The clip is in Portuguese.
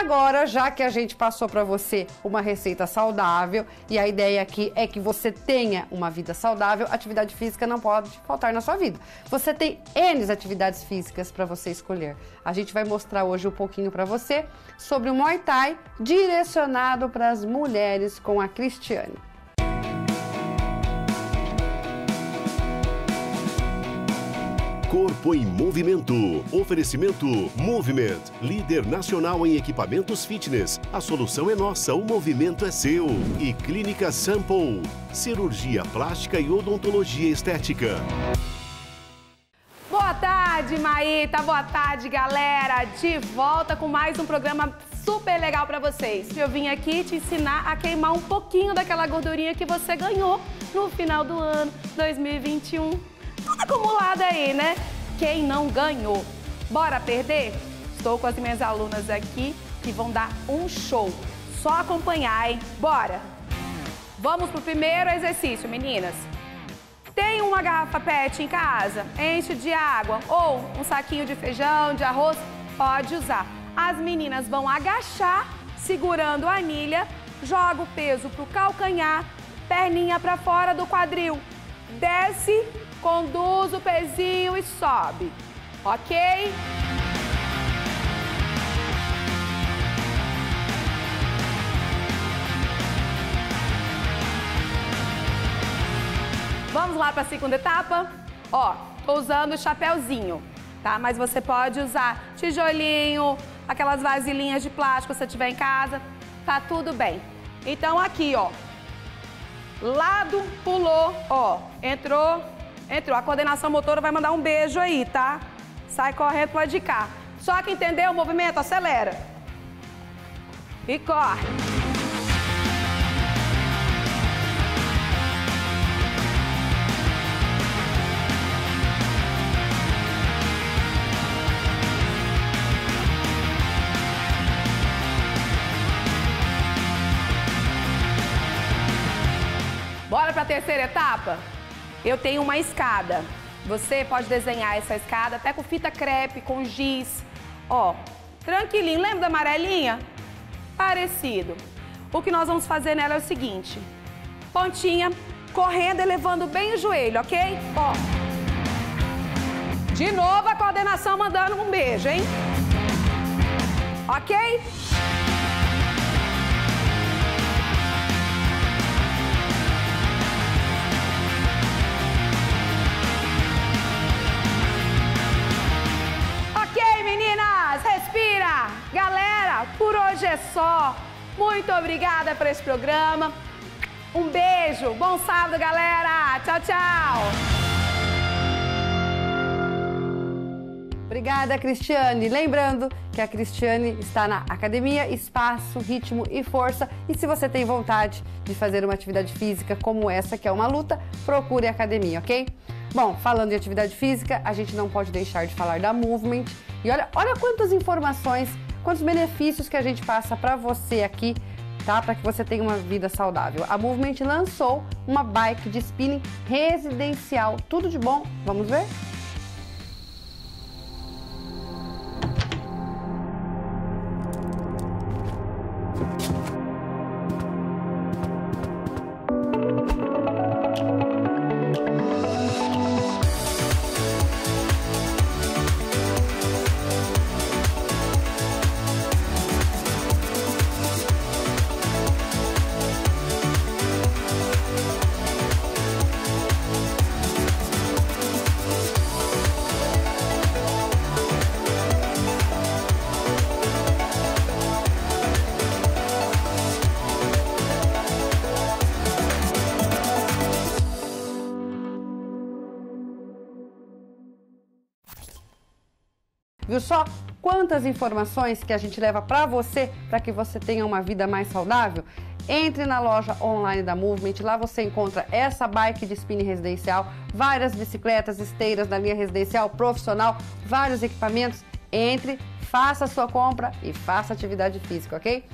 agora, já que a gente passou para você uma receita saudável, e a ideia aqui é que você tenha uma vida saudável, atividade física não pode faltar na sua vida. Você tem N atividades físicas para você escolher. A gente vai mostrar hoje um pouquinho para você sobre o Muay Thai direcionado para as mulheres com a Cristiane. Corpo em Movimento. Oferecimento Movement, líder nacional em equipamentos fitness. A solução é nossa, o movimento é seu. E Clínica Sample, cirurgia plástica e odontologia estética. Boa tarde, Maíta. Boa tarde, galera. De volta com mais um programa super legal pra vocês. Eu vim aqui te ensinar a queimar um pouquinho daquela gordurinha que você ganhou no final do ano 2021. Tudo acumulado aí, né? Quem não ganhou? Bora perder? Estou com as minhas alunas aqui que vão dar um show. Só acompanhar, hein? Bora! Vamos pro primeiro exercício, meninas. Tem uma garrafa PET em casa? Enche de água ou um saquinho de feijão, de arroz? Pode usar. As meninas vão agachar, segurando a anilha, joga o peso pro calcanhar, perninha pra fora do quadril, desce, conduz o pezinho e sobe, ok? Vamos lá para a segunda etapa? Ó, tô usando o chapéuzinho, tá? Mas você pode usar tijolinho, aquelas vasilhinhas de plástico se você tiver em casa, tá tudo bem. Então aqui, ó, lado, pulou, ó, entrou, a coordenação motora vai mandar um beijo aí, tá? Sai correndo, pode cá. Só que entendeu o movimento, acelera. E corre. Bora pra terceira etapa? Eu tenho uma escada. Você pode desenhar essa escada até com fita crepe, com giz. Ó, tranquilinho. Lembra da amarelinha? Parecido. O que nós vamos fazer nela é o seguinte. Pontinha, correndo, elevando bem o joelho, ok? Ó. De novo a coordenação mandando um beijo, hein? Ok? Por hoje é só. Muito obrigada por esse programa. Um beijo. Bom sábado, galera. Tchau, tchau. Obrigada, Cristiane. Lembrando que a Cristiane está na Academia Espaço, Ritmo e Força. E se você tem vontade de fazer uma atividade física como essa, que é uma luta, procure a academia, ok? Bom, falando em atividade física, a gente não pode deixar de falar da Movement. E olha quantas informações, quantos benefícios que a gente passa para você aqui, tá? Para que você tenha uma vida saudável. A Movement lançou uma bike de spinning residencial. Tudo de bom. Vamos ver? Viu só quantas informações que a gente leva para você, para que você tenha uma vida mais saudável? Entre na loja online da Movement, lá você encontra essa bike de spinning residencial, várias bicicletas, esteiras da linha residencial, profissional, vários equipamentos. Entre, faça a sua compra e faça atividade física, ok?